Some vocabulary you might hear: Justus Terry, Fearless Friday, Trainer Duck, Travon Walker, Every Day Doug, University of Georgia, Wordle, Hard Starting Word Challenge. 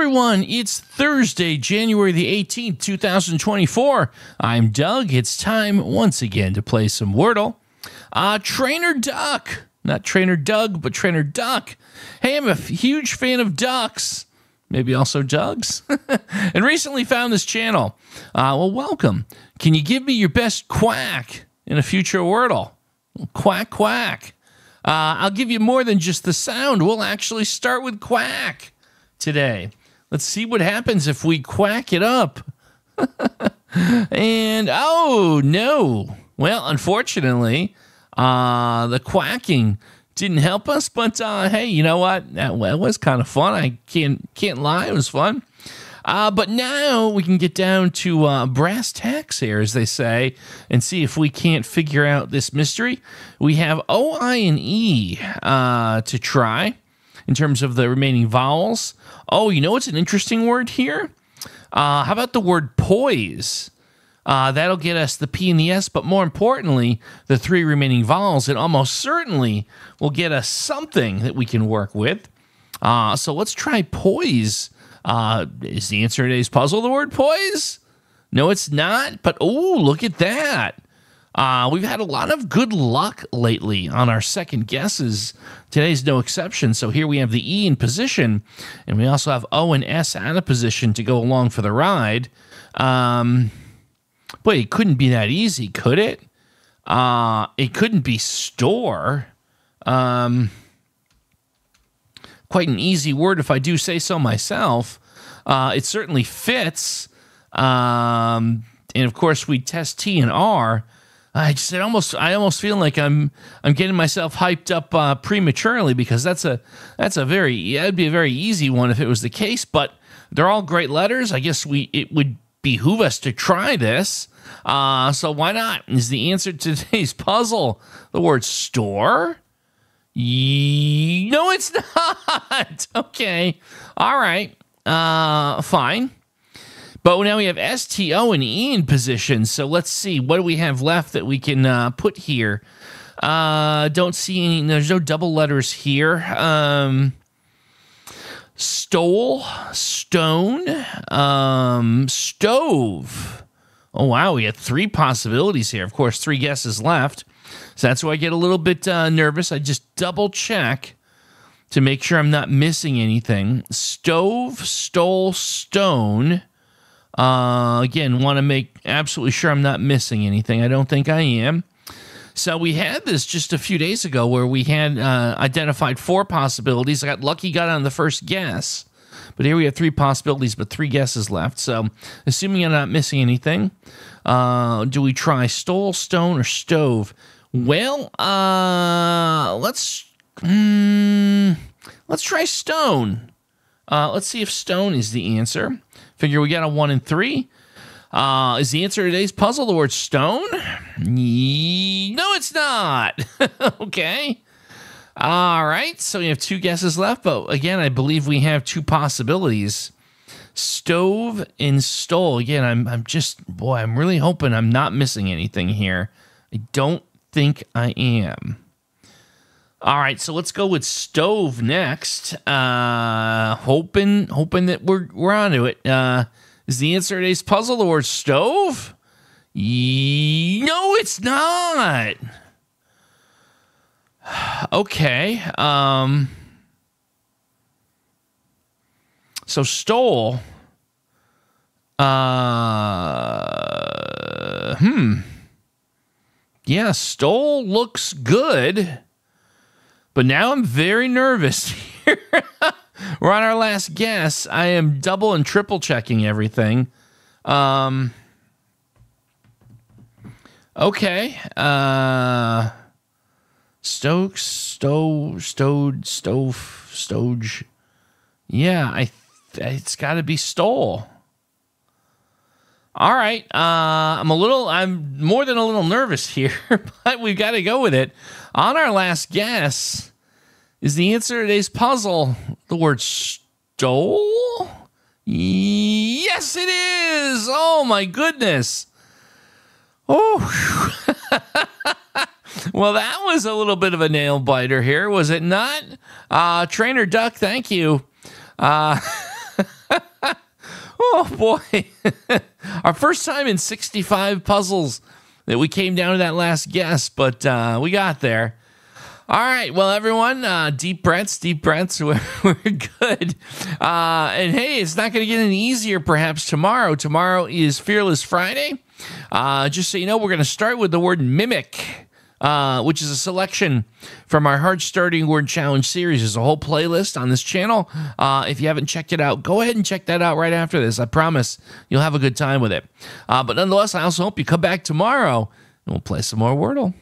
everyone, it's Thursday, January the 18th, 2024. I'm Doug. It's time once again to play some Wordle. Trainer Duck. Not Trainer Doug, but Trainer Duck. Hey, I'm a huge fan of ducks. Maybe also Doug's. And recently found this channel. Well, welcome. Can you give me your best quack in a future Wordle? Quack, quack. I'll give you more than just the sound. We'll actually start with quack today. Let's see what happens if we quack it up. And, oh, no. Well, unfortunately, the quacking didn't help us, but hey, you know what? That was kind of fun. I can't lie, it was fun. But now we can get down to brass tacks here, as they say, and see if we can't figure out this mystery. We have O, I, and E to try in terms of the remaining vowels. Oh, you know what's an interesting word here? How about the word poise? That'll get us the P and the S, but more importantly, the three remaining vowels. It almost certainly will get us something that we can work with. So let's try poise. Is the answer to today's puzzle the word poise? No, it's not, but oh, look at that. We've had a lot of good luck lately on our second guesses. Today's no exception. So here we have the E in position, and we also have O and S out of position to go along for the ride. Boy, it couldn't be that easy, could it? It couldn't be store. Quite an easy word if I do say so myself. It certainly fits. And of course, we test T and R. I almost feel like I'm getting myself hyped up prematurely, because that'd be a very easy one if it was the case. But they're all great letters. I guess it would behoove us to try this. So why not? Is the answer to today's puzzle the word store? No, it's not. Okay. All right. Fine. But now we have S, T, O, and E in position. So let's see. What do we have left that we can put here? Don't see any. There's no double letters here. Stole, stone, stove. Oh, wow, we had three possibilities here. Of course, three guesses left. So that's why I get a little bit nervous. I just double check to make sure I'm not missing anything. Stove, stole, stone. Again, want to make absolutely sure I'm not missing anything. I don't think I am. So we had this just a few days ago where we had identified four possibilities. I got lucky, got on the first guess. But here we have three possibilities, but three guesses left. So assuming I'm not missing anything, do we try stole, stone, or stove? Well, let's try stone. Let's see if stone is the answer. Figure we got a 1 and 3. Is the answer to today's puzzle the word stone? No, it's not. Okay. All right, so we have two guesses left, but again, I believe we have two possibilities. Stove and stole. Again, I'm really hoping I'm not missing anything here. I don't think I am. All right, so let's go with stove next. Hoping that we're onto it. Is the answer to today's puzzle the word stove? No, it's not. Okay, so stole, yeah, stole looks good, but now I'm very nervous here. We're on our last guess. I am double and triple checking everything. Okay, Stokes, Stoge. Yeah, it's got to be stole. All right, I'm more than a little nervous here, but we've got to go with it. On our last guess, is the answer to today's puzzle the word stole? Yes, it is. Oh my goodness. Oh. Well, that was a little bit of a nail-biter here, was it not? Trainer Duck, thank you. Oh, boy. Our first time in 65 puzzles that we came down to that last guess, but we got there. All right. Well, everyone, deep breaths. We're good. And, hey, it's not going to get any easier perhaps tomorrow. Tomorrow is Fearless Friday. Just so you know, we're going to start with the word mimic, which is a selection from our Hard Starting Word Challenge series. There's a whole playlist on this channel. If you haven't checked it out, go ahead and check that out right after this. I promise you'll have a good time with it. But nonetheless, I also hope you come back tomorrow and we'll play some more Wordle.